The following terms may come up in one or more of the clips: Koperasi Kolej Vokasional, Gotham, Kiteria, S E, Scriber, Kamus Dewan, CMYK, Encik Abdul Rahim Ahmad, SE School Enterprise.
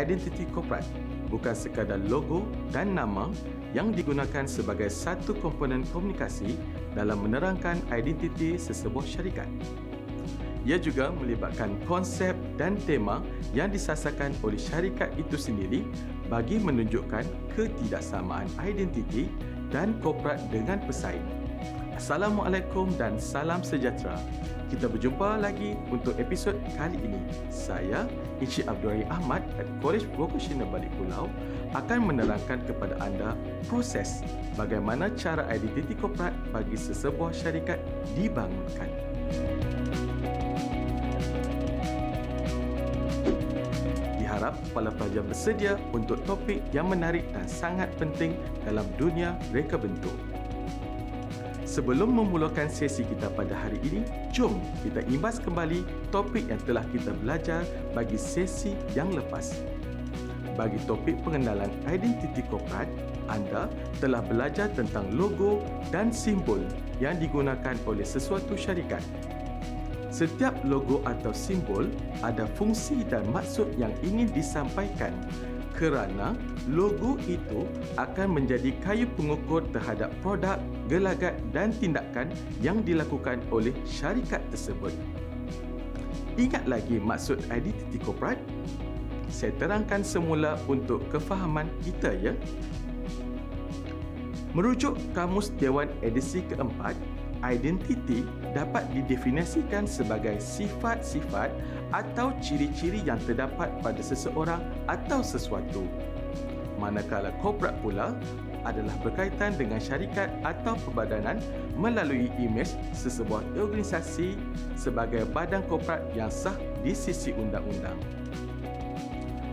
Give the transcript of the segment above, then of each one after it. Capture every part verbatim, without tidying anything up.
identiti korporat bukan sekadar logo dan nama yang digunakan sebagai satu komponen komunikasi dalam menerangkan identiti sesebuah syarikat. Ia juga melibatkan konsep dan tema yang disasarkan oleh syarikat itu sendiri bagi menunjukkan ketidaksamaan identiti dan korporat dengan pesaing. Assalamualaikum dan salam sejahtera. Kita berjumpa lagi untuk episod kali ini. Saya, Encik Abdul Rahim Ahmad dari Kolej Vokasional Balik Pulau akan menerangkan kepada anda proses bagaimana cara identiti korporat bagi sesebuah syarikat dibangunkan. Diharap para pelajar bersedia untuk topik yang menarik dan sangat penting dalam dunia reka bentuk. Sebelum memulakan sesi kita pada hari ini, jom kita imbas kembali topik yang telah kita belajar bagi sesi yang lepas. Bagi topik pengenalan identiti korporat, anda telah belajar tentang logo dan simbol yang digunakan oleh sesuatu syarikat. Setiap logo atau simbol ada fungsi dan maksud yang ingin disampaikan, kerana logo itu akan menjadi kayu pengukur terhadap produk, gelagat dan tindakan yang dilakukan oleh syarikat tersebut. Ingat lagi maksud identiti korporat? Saya terangkan semula untuk kefahaman kita ya. Merujuk Kamus Dewan edisi keempat, identiti dapat didefinisikan sebagai sifat-sifat atau ciri-ciri yang terdapat pada seseorang atau sesuatu. Manakala korporat pula adalah berkaitan dengan syarikat atau perbadanan melalui imej sesebuah organisasi sebagai badan korporat yang sah di sisi undang-undang.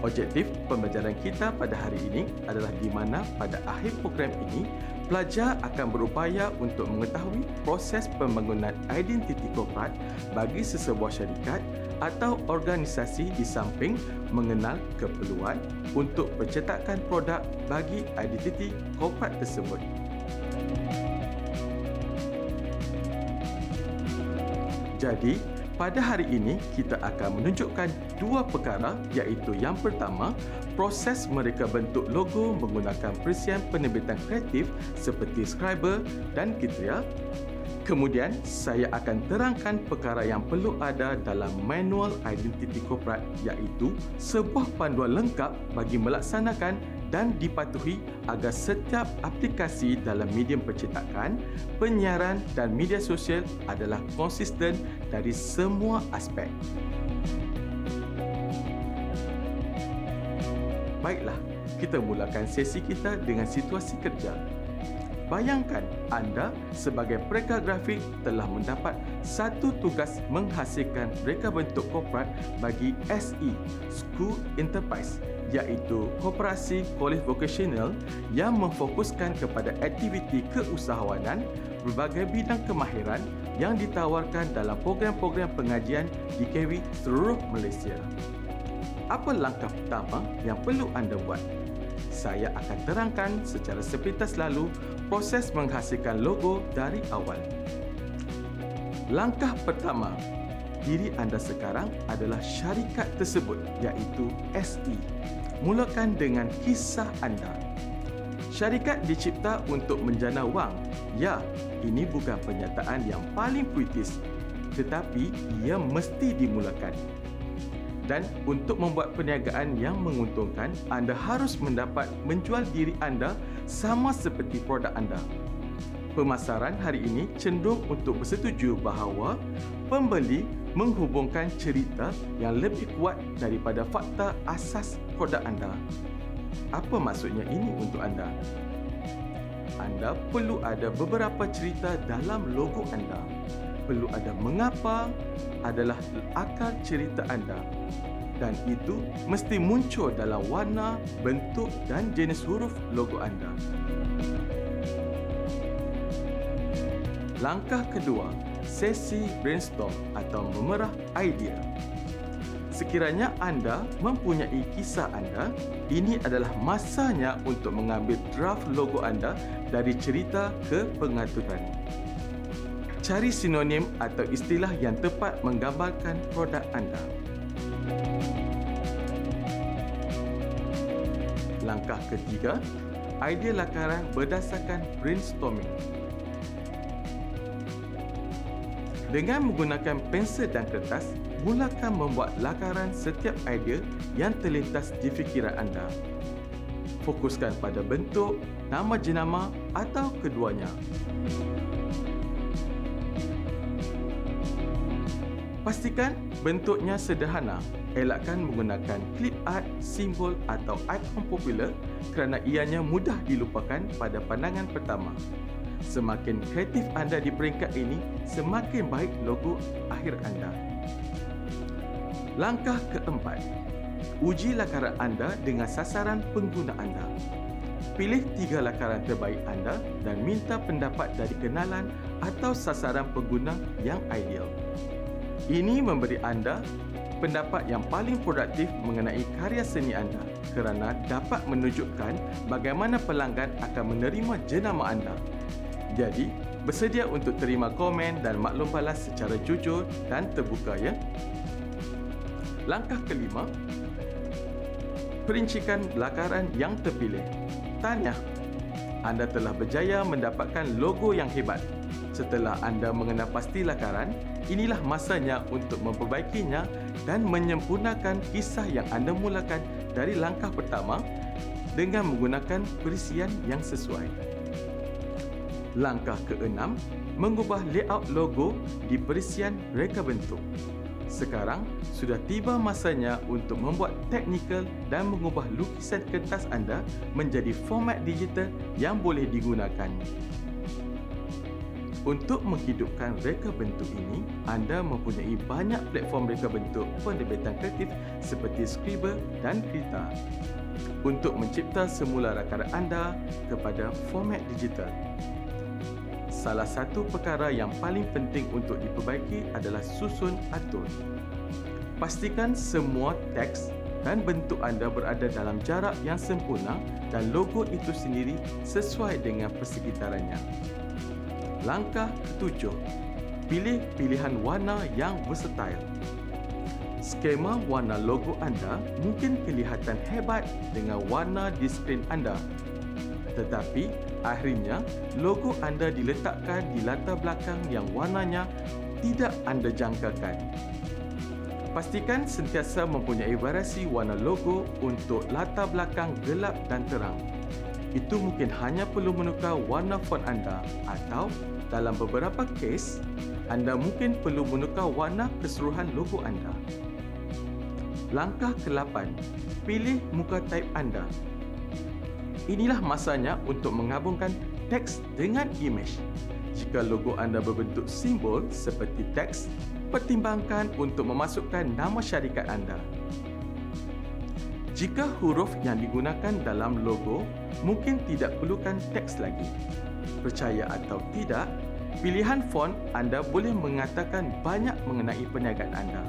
Objektif pembelajaran kita pada hari ini adalah di mana pada akhir program ini, pelajar akan berupaya untuk mengetahui proses pembangunan identiti korporat bagi sesebuah syarikat atau organisasi di samping mengenal keperluan untuk pencetakan produk bagi identiti korporat tersebut. Jadi, pada hari ini, kita akan menunjukkan dua perkara iaitu yang pertama, proses mereka bentuk logo menggunakan perisian penerbitan kreatif seperti Scriber dan Kiteria. Kemudian, saya akan terangkan perkara yang perlu ada dalam manual identiti korporat iaitu sebuah panduan lengkap bagi melaksanakan dan dipatuhi agar setiap aplikasi dalam medium percetakan, penyiaran dan media sosial adalah konsisten dari semua aspek. Baiklah, kita mulakan sesi kita dengan situasi kerja. Bayangkan anda sebagai pereka grafik telah mendapat satu tugas menghasilkan reka bentuk korporat bagi S E School Enterprise iaitu Koperasi Kolej Vokasional yang memfokuskan kepada aktiviti keusahawanan berbagai bidang kemahiran yang ditawarkan dalam program-program pengajian di K V seluruh Malaysia. Apa langkah pertama yang perlu anda buat? Saya akan terangkan secara sepintas lalu proses menghasilkan logo dari awal. Langkah pertama, diri anda sekarang adalah syarikat tersebut iaitu S E. Mulakan dengan kisah anda. Syarikat dicipta untuk menjana wang. Ya, ini bukan pernyataan yang paling puitis, tetapi ia mesti dimulakan. Dan untuk membuat perniagaan yang menguntungkan, anda harus mendapat menjual diri anda sama seperti produk anda. Pemasaran hari ini cenderung untuk bersetuju bahawa pembeli menghubungkan cerita yang lebih kuat daripada fakta asas produk anda. Apa maksudnya ini untuk anda? Anda perlu ada beberapa cerita dalam logo anda. Perlu ada mengapa adalah akar cerita anda. Dan itu mesti muncul dalam warna, bentuk dan jenis huruf logo anda. Langkah kedua, sesi brainstorm atau memerah idea. Sekiranya anda mempunyai kisah anda, ini adalah masanya untuk mengambil draft logo anda dari cerita ke pengaturan. Cari sinonim atau istilah yang tepat menggambarkan produk anda. Langkah ketiga, idea lakaran berdasarkan brainstorming. Dengan menggunakan pensel dan kertas, mulakan membuat lakaran setiap idea yang terlintas di fikiran anda. Fokuskan pada bentuk, nama jenama atau keduanya. Pastikan bentuknya sederhana. Elakkan menggunakan clip art, simbol atau ikon popular kerana ianya mudah dilupakan pada pandangan pertama. Semakin kreatif anda di peringkat ini, semakin baik logo akhir anda. Langkah keempat, uji lakaran anda dengan sasaran pengguna anda. Pilih tiga lakaran terbaik anda dan minta pendapat dari kenalan atau sasaran pengguna yang ideal. Ini memberi anda pendapat yang paling produktif mengenai karya seni anda kerana dapat menunjukkan bagaimana pelanggan akan menerima jenama anda. Jadi, bersedia untuk terima komen dan maklum balas secara jujur dan terbuka, ya? Langkah kelima, perincikan lakaran yang terpilih. Tahniah! Anda telah berjaya mendapatkan logo yang hebat. Setelah anda mengenal pasti lakaran, inilah masanya untuk memperbaikinya dan menyempurnakan kisah yang anda mulakan dari langkah pertama dengan menggunakan perisian yang sesuai. Langkah keenam, mengubah layout logo di perisian reka bentuk. Sekarang, sudah tiba masanya untuk membuat teknikal dan mengubah lukisan kertas anda menjadi format digital yang boleh digunakan. Untuk menghidupkan reka bentuk ini, anda mempunyai banyak platform reka bentuk penerbitan kreatif seperti Scriber dan Kiteria untuk mencipta semula rakaran anda kepada format digital. Salah satu perkara yang paling penting untuk diperbaiki adalah susun atur. Pastikan semua teks dan bentuk anda berada dalam jarak yang sempurna dan logo itu sendiri sesuai dengan persekitarannya. Langkah ketujuh, pilih pilihan warna yang versatile. Skema warna logo anda mungkin kelihatan hebat dengan warna di skrin anda. Tetapi, akhirnya logo anda diletakkan di latar belakang yang warnanya tidak anda jangkakan. Pastikan sentiasa mempunyai variasi warna logo untuk latar belakang gelap dan terang. Itu mungkin hanya perlu menukar warna font anda atau dalam beberapa kes, anda mungkin perlu menukar warna keseluruhan logo anda. Langkah kedelapan, pilih muka type anda. Inilah masanya untuk menggabungkan teks dengan imej. Jika logo anda berbentuk simbol seperti teks, pertimbangkan untuk memasukkan nama syarikat anda. Jika huruf yang digunakan dalam logo, mungkin tidak perlukan teks lagi. Percaya atau tidak, pilihan font anda boleh mengatakan banyak mengenai perniagaan anda.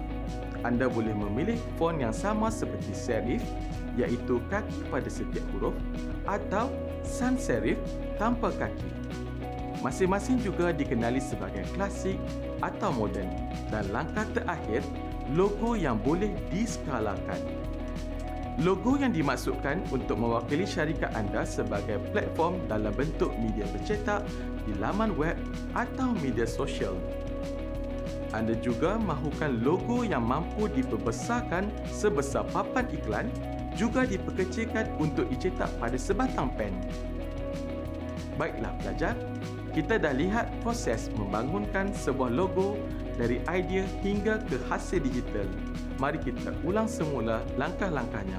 Anda boleh memilih font yang sama seperti serif, iaitu kaki pada setiap huruf, atau sans serif tanpa kaki. Masing-masing juga dikenali sebagai klasik atau moden. Dan langkah terakhir, logo yang boleh diskalakan. Logo yang dimaksudkan untuk mewakili syarikat anda sebagai platform dalam bentuk media bercetak, di laman web atau media sosial. Anda juga mahukan logo yang mampu diperbesarkan sebesar papan iklan, juga diperkecilkan untuk dicetak pada sebatang pen. Baiklah pelajar, kita dah lihat proses membangunkan sebuah logo dari idea hingga ke hasil digital. Mari kita ulang semula langkah-langkahnya.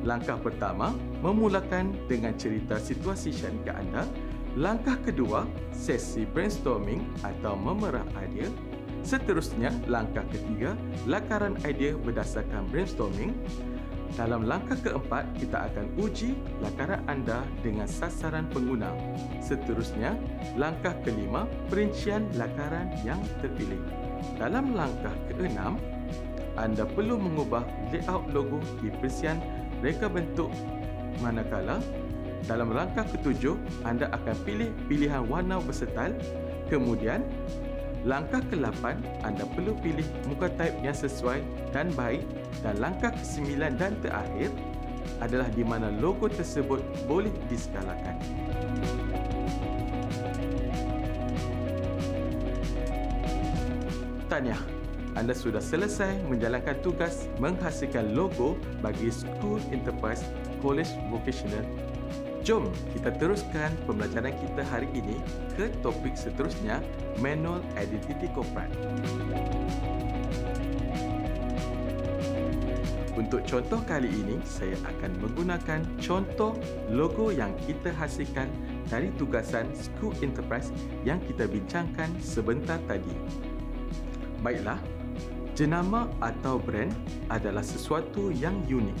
Langkah pertama, memulakan dengan cerita situasi syarikat anda. Langkah kedua, sesi brainstorming atau memerah idea. Seterusnya, langkah ketiga, lakaran idea berdasarkan brainstorming. Dalam langkah keempat, kita akan uji lakaran anda dengan sasaran pengguna. Seterusnya, langkah kelima, perincian lakaran yang terpilih. Dalam langkah keenam, anda perlu mengubah layout logo di perisian reka bentuk, manakala dalam langkah ketujuh, anda akan pilih pilihan warna versatile. Kemudian, langkah kedelapan, anda perlu pilih muka type yang sesuai dan baik. Dan langkah kesembilan dan terakhir, adalah di mana logo tersebut boleh diskalakan. Tahniah, anda sudah selesai menjalankan tugas menghasilkan logo bagi School Enterprise Kolej Vokasional. Jom kita teruskan pembelajaran kita hari ini ke topik seterusnya, Manual Identiti Korporat. Untuk contoh kali ini, saya akan menggunakan contoh logo yang kita hasilkan dari tugasan School Enterprise yang kita bincangkan sebentar tadi. Baiklah, jenama atau brand adalah sesuatu yang unik.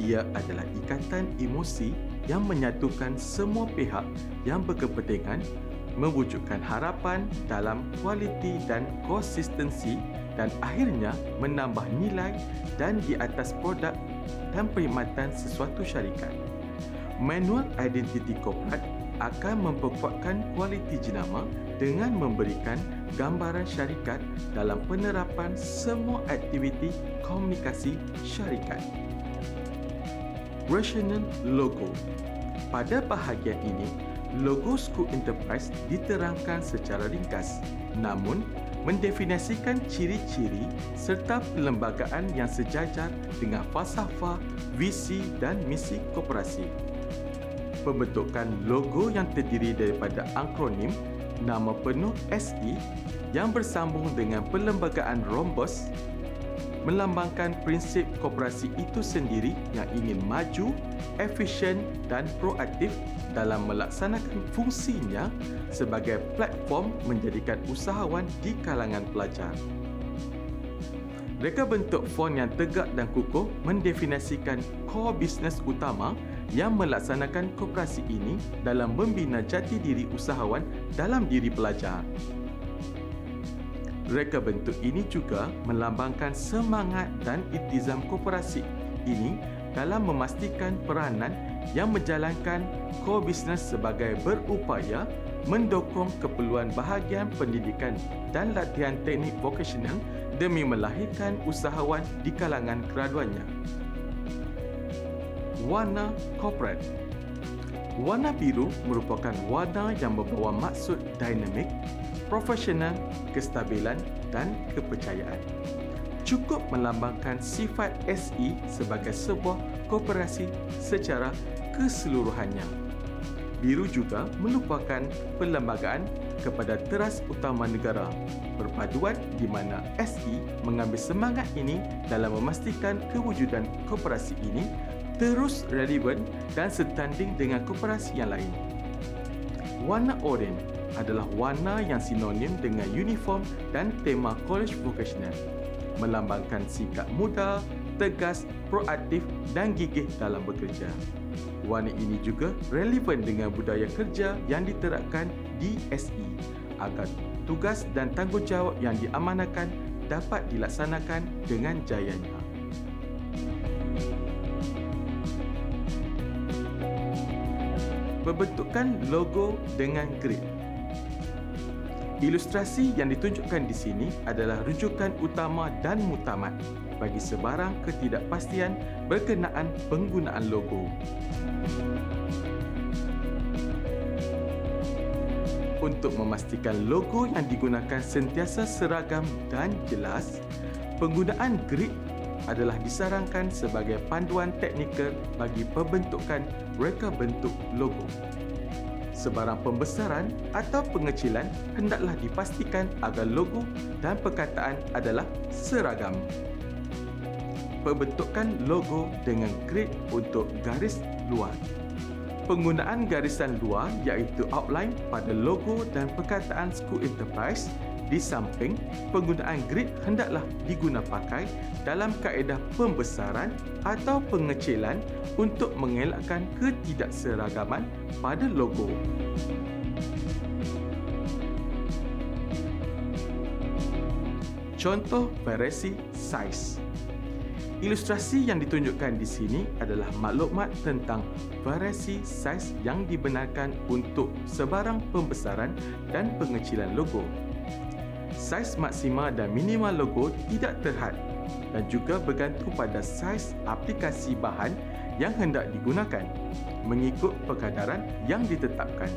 Ia adalah ikatan emosi yang menyatukan semua pihak yang berkepentingan mewujudkan harapan dalam kualiti dan konsistensi dan akhirnya menambah nilai dan di atas produk dan perkhidmatan sesuatu syarikat. Manual Identiti Korporat akan memperkuatkan kualiti jenama dengan memberikan gambaran syarikat dalam penerapan semua aktiviti komunikasi syarikat. Rasional Logo. Pada bahagian ini, logo School Enterprise diterangkan secara ringkas, namun mendefinisikan ciri-ciri serta perlembagaan yang sejajar dengan falsafah, visi dan misi koperasi. Pembentukan logo yang terdiri daripada akronim, nama penuh S E yang bersambung dengan perlembagaan rombos, melambangkan prinsip koperasi itu sendiri yang ingin maju, efisien dan proaktif dalam melaksanakan fungsinya sebagai platform menjadikan usahawan di kalangan pelajar. Reka bentuk font yang tegak dan kukuh mendefinisikan core bisnes utama yang melaksanakan koperasi ini dalam membina jati diri usahawan dalam diri pelajar. Reka bentuk ini juga melambangkan semangat dan iltizam koperasi ini dalam memastikan peranan yang menjalankan core bisnes sebagai berupaya mendokong keperluan bahagian pendidikan dan latihan teknik vokasional demi melahirkan usahawan di kalangan graduannya. Warna Korporat. Warna biru merupakan warna yang membawa maksud dinamik, profesional, kestabilan dan kepercayaan. Cukup melambangkan sifat S E sebagai sebuah koperasi secara keseluruhannya. Biru juga melupakan perlembagaan kepada teras utama negara, perpaduan di mana S E mengambil semangat ini dalam memastikan kewujudan koperasi ini terus relevan dan setanding dengan koperasi yang lain. Warna oranye adalah warna yang sinonim dengan uniform dan tema kolej vokasional, melambangkan sikap muda, tegas, proaktif dan gigih dalam bekerja. Warna ini juga relevan dengan budaya kerja yang diterapkan di S E agar tugas dan tanggungjawab yang diamanahkan dapat dilaksanakan dengan jayanya. Pembentukan logo dengan grid. Ilustrasi yang ditunjukkan di sini adalah rujukan utama dan mutamat bagi sebarang ketidakpastian berkenaan penggunaan logo. Untuk memastikan logo yang digunakan sentiasa seragam dan jelas, penggunaan grid adalah disarankan sebagai panduan teknikal bagi pembentukan reka bentuk logo. Sebarang pembesaran atau pengecilan hendaklah dipastikan agar logo dan perkataan adalah seragam. Pembentukan logo dengan grid untuk garis luar. Penggunaan garisan luar iaitu outline pada logo dan perkataan School Enterprise. Di samping, penggunaan grid hendaklah diguna pakai dalam kaedah pembesaran atau pengecilan untuk mengelakkan ketidakseragaman pada logo. Contoh variasi saiz. Ilustrasi yang ditunjukkan di sini adalah maklumat tentang variasi saiz yang dibenarkan untuk sebarang pembesaran dan pengecilan logo. Saiz maksima dan minima logo tidak terhad dan juga bergantung pada saiz aplikasi bahan yang hendak digunakan mengikut perkadaran yang ditetapkan.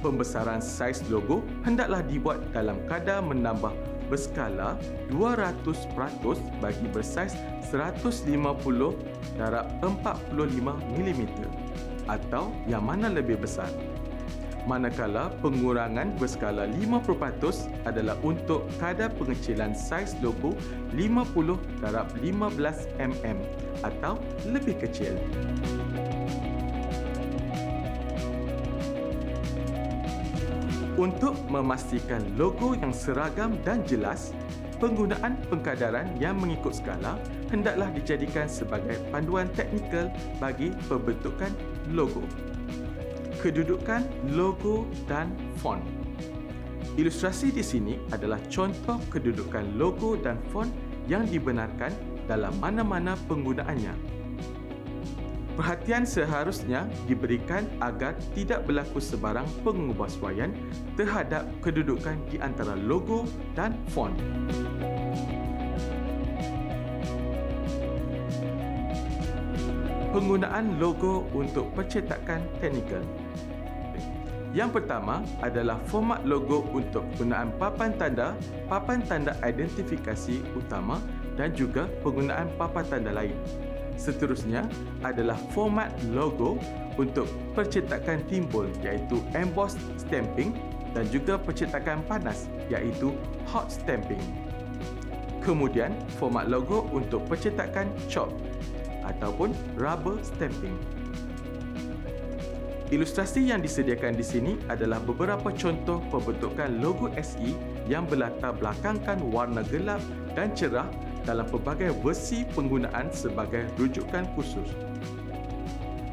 Pembesaran saiz logo hendaklah dibuat dalam kadar menambah berskala dua ratus peratus bagi bersaiz seratus lima puluh darab empat puluh lima milimeter atau yang mana lebih besar. Manakala pengurangan berskala lima puluh peratus adalah untuk kadar pengecilan saiz logo lima puluh darab lima belas milimeter atau lebih kecil. Untuk memastikan logo yang seragam dan jelas, penggunaan pengkadaran yang mengikut skala hendaklah dijadikan sebagai panduan teknikal bagi pembentukan logo. Kedudukan logo dan font. Ilustrasi di sini adalah contoh kedudukan logo dan font yang dibenarkan dalam mana-mana penggunaannya. Perhatian seharusnya diberikan agar tidak berlaku sebarang pengubahsuaian terhadap kedudukan di antara logo dan font. Penggunaan logo untuk percetakan teknikal. Yang pertama adalah format logo untuk penggunaan papan tanda, papan tanda identifikasi utama dan juga penggunaan papan tanda lain. Seterusnya adalah format logo untuk percetakan timbul iaitu embossed stamping dan juga percetakan panas iaitu hot stamping. Kemudian format logo untuk percetakan chop ataupun rubber stamping. Ilustrasi yang disediakan di sini adalah beberapa contoh pembentukan logo S E yang berlatar belakangkan warna gelap dan cerah dalam pelbagai versi penggunaan sebagai rujukan khusus.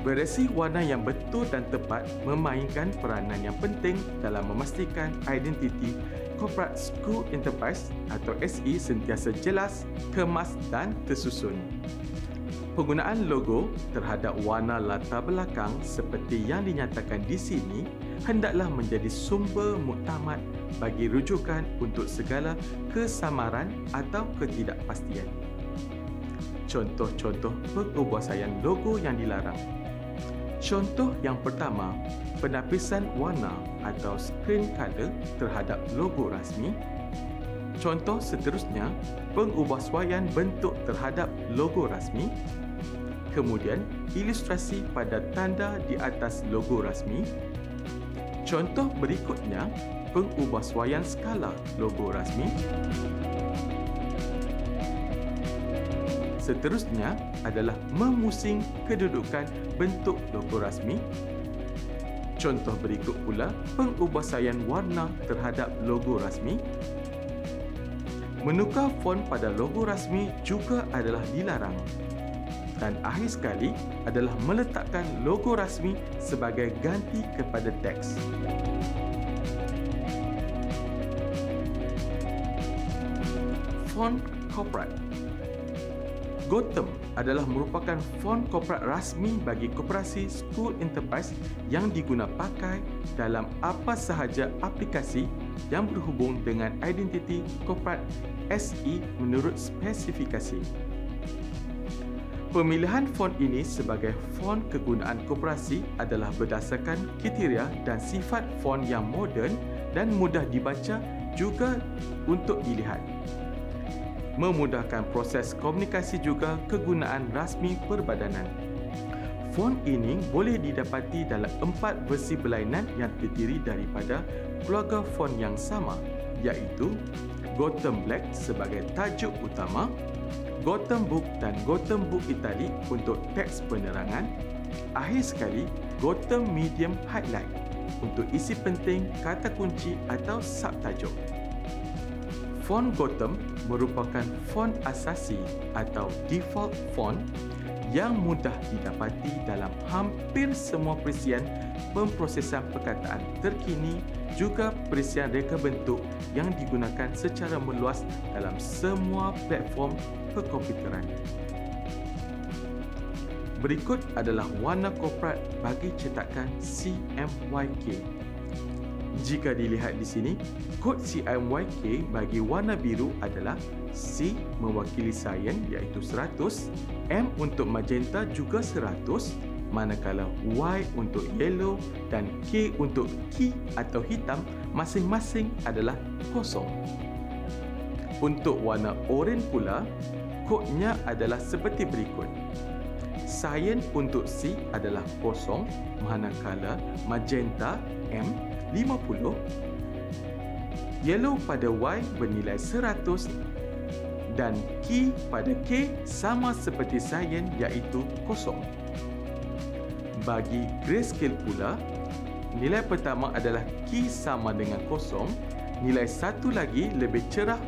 Variasi warna yang betul dan tepat memainkan peranan yang penting dalam memastikan identiti Koperasi Kolej Enterprise atau S E sentiasa jelas, kemas dan tersusun. Penggunaan logo terhadap warna latar belakang seperti yang dinyatakan di sini hendaklah menjadi sumber muktamad bagi rujukan untuk segala kesamaran atau ketidakpastian. Contoh-contoh pengubuasaian logo yang dilarang. Contoh yang pertama, penapisan warna atau screen color terhadap logo rasmi. Contoh seterusnya, pengubuasaian bentuk terhadap logo rasmi. Kemudian, ilustrasi pada tanda di atas logo rasmi. Contoh berikutnya, pengubuasaian skala logo rasmi. Seterusnya adalah memusing kedudukan bentuk logo rasmi. Contoh berikut pula, pengubuasaian warna terhadap logo rasmi. Menukar font pada logo rasmi juga adalah dilarang. Dan akhir sekali adalah meletakkan logo rasmi sebagai ganti kepada teks. Font korporat. Gotham adalah merupakan font korporat rasmi bagi Koperasi School Enterprise yang digunapakai dalam apa sahaja aplikasi yang berhubung dengan identiti korporat S E menurut spesifikasi. Pemilihan font ini sebagai font kegunaan koperasi adalah berdasarkan kriteria dan sifat font yang moden dan mudah dibaca juga untuk dilihat. Memudahkan proses komunikasi juga kegunaan rasmi perbadanan. Font ini boleh didapati dalam empat versi berlainan yang terdiri daripada keluarga font yang sama iaitu Gotham Black sebagai tajuk utama, Gotham Book dan Gotham Book Italic untuk teks penerangan. Akhir sekali, Gotham Medium Highlight untuk isi penting, kata kunci atau subtajuk. Font Gotham merupakan font asasi atau default font yang mudah didapati dalam hampir semua perisian pemprosesan perkataan terkini juga perisian reka bentuk yang digunakan secara meluas dalam semua platform perkomputeran. Berikut adalah warna korporat bagi cetakan C M Y K. Jika dilihat di sini, kod C I M Y K bagi warna biru adalah C mewakili sains iaitu seratus, M untuk magenta juga seratus, manakala Y untuk yellow dan K untuk ki atau hitam masing-masing adalah kosong. Untuk warna oren pula, kodnya adalah seperti berikut. Sains untuk C adalah kosong, manakala magenta M lima puluh, yellow pada Y bernilai seratus dan K pada K sama seperti sains iaitu kosong. Bagi grayscale pula, nilai pertama adalah K sama dengan kosong, nilai satu lagi lebih cerah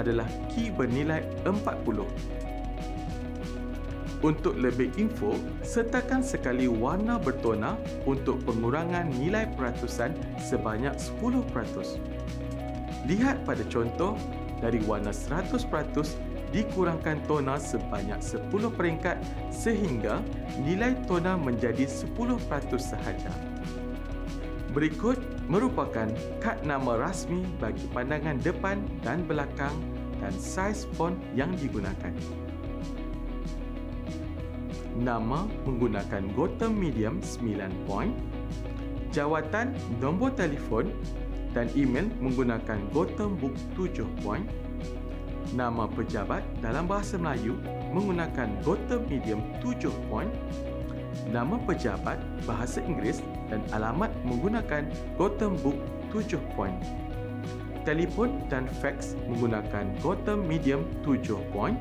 adalah K bernilai empat puluh. Untuk lebih info, sertakan sekali warna bertona untuk pengurangan nilai peratusan sebanyak sepuluh peratus. Lihat pada contoh, dari warna seratus peratus dikurangkan tona sebanyak sepuluh peringkat sehingga nilai tona menjadi sepuluh peratus sahaja. Berikut merupakan kad nama rasmi bagi pandangan depan dan belakang dan saiz font yang digunakan. Nama menggunakan Gotham Medium sembilan point, jawatan nombor telefon dan email menggunakan Gotham Book tujuh point, nama pejabat dalam bahasa Melayu menggunakan Gotham Medium tujuh point, nama pejabat bahasa Inggeris dan alamat menggunakan Gotham Book tujuh point, telefon dan fax menggunakan Gotham Medium tujuh point,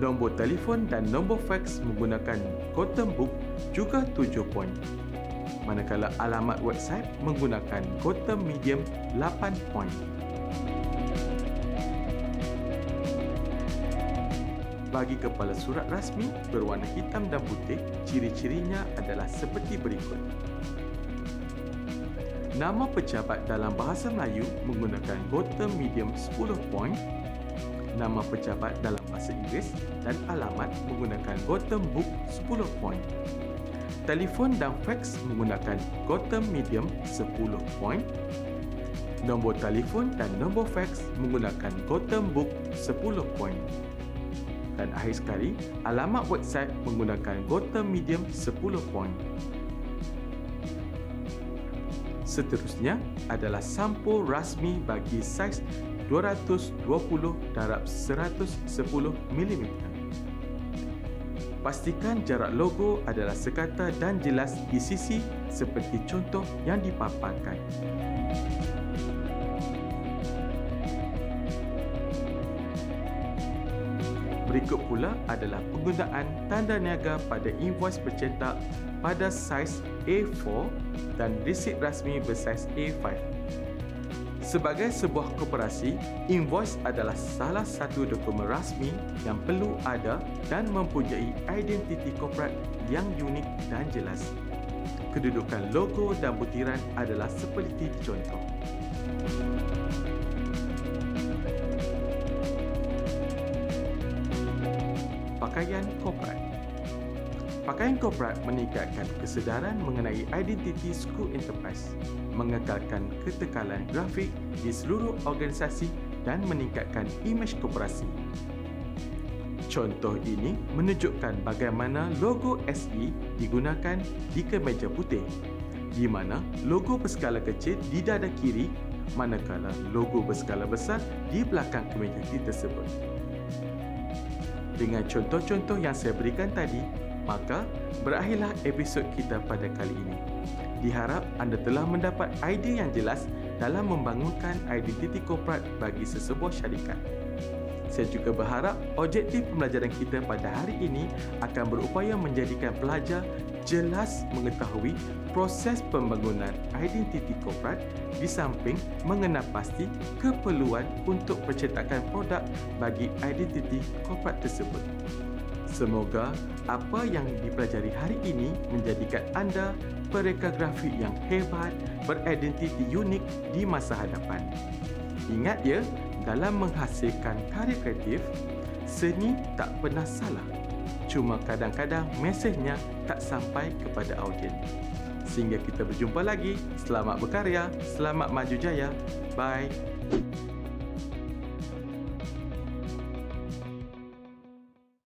nombor telefon dan nombor fax menggunakan Gotham Book juga tujuh poin. Manakala alamat website menggunakan Gotham Medium lapan poin. Bagi kepala surat rasmi berwarna hitam dan putih, ciri-cirinya adalah seperti berikut. Nama pejabat dalam bahasa Melayu menggunakan Gotham Medium sepuluh poin. Nama pejabat dalam bahasa Inggeris dan alamat menggunakan Gotham Book sepuluh point. Telefon dan fax menggunakan Gotham Medium sepuluh point. Nombor telefon dan nombor fax menggunakan Gotham Book sepuluh point. Dan akhir sekali, alamat website menggunakan Gotham Medium sepuluh point. Seterusnya adalah sampul rasmi bagi saiz dua ratus dua puluh darab seratus sepuluh milimeter. Pastikan jarak logo adalah sekata dan jelas di sisi seperti contoh yang dipaparkan. Berikut pula adalah penggunaan tanda niaga pada invoice bercetak pada saiz A empat dan resit rasmi bersaiz A lima. Sebagai sebuah koperasi, invoice adalah salah satu dokumen rasmi yang perlu ada dan mempunyai identiti korporat yang unik dan jelas. Kedudukan logo dan butiran adalah seperti contoh. Pakaian korporat. Pakaian korporat meningkatkan kesedaran mengenai identiti school enterprise, mengekalkan ketekalan grafik di seluruh organisasi dan meningkatkan imej koperasi. Contoh ini menunjukkan bagaimana logo S E digunakan di kemeja putih, di mana logo berskala kecil di dada kiri, manakala logo berskala besar di belakang kemeja putih tersebut. Dengan contoh-contoh yang saya berikan tadi, maka berakhirlah episod kita pada kali ini. Diharap anda telah mendapat idea yang jelas dalam membangunkan identiti korporat bagi sesebuah syarikat. Saya juga berharap objektif pembelajaran kita pada hari ini akan berupaya menjadikan pelajar jelas mengetahui proses pembangunan identiti korporat di samping mengenal pasti keperluan untuk percetakan produk bagi identiti korporat tersebut. Semoga apa yang dipelajari hari ini menjadikan anda pereka grafik yang hebat, beridentiti unik di masa hadapan. Ingat ya, dalam menghasilkan karya kreatif, seni tak pernah salah. Cuma kadang-kadang mesejnya tak sampai kepada audiens. Sehingga kita berjumpa lagi. Selamat berkarya, selamat maju jaya. Bye.